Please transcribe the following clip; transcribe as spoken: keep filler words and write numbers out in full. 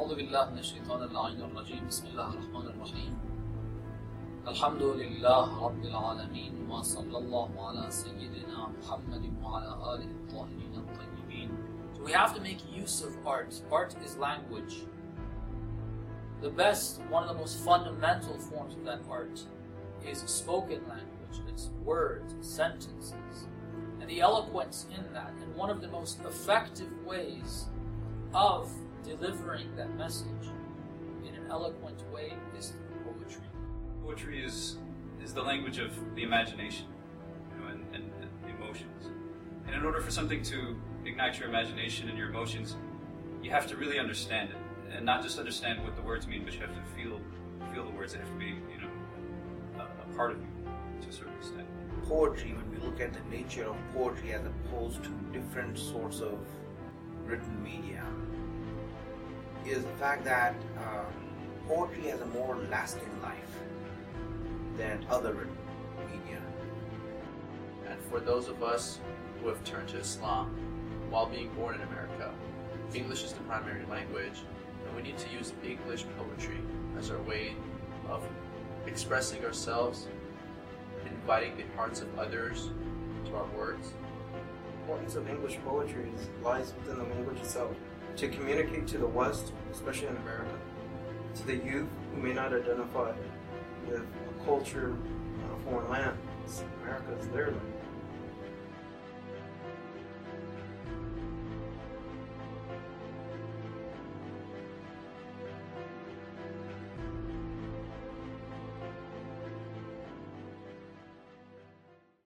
أعوذ بالله من الشيطان اللعين الرجيم بسم الله الرحمن الرحيم الحمد لله رب العالمين وصلى الله على سيدنا محمد وعلى آله الطاهرين الطيبين. So we have to make use of art. Art is language. The best, one of the most fundamental forms of that art is spoken language. It's words, sentences, and the eloquence in that. And one of the most effective ways of delivering that message in an eloquent way is through poetry. Poetry is is the language of the imagination, you know, and, and, and the emotions. And in order for something to ignite your imagination and your emotions, you have to really understand it. And not just understand what the words mean, but you have to feel feel the words. They have to be, you know, a, a part of you to a certain extent. Poetry, when we look at the nature of poetry as opposed to different sorts of written media, is the fact that uh, poetry has a more lasting life than other written media. And for those of us who have turned to Islam while being born in America, English is the primary language, and we need to use English poetry as our way of expressing ourselves, inviting the hearts of others to our words. The importance of English poetry lies within the language itself. To communicate to the West, especially in America, to the youth who may not identify with a culture in a foreign land, America is their land.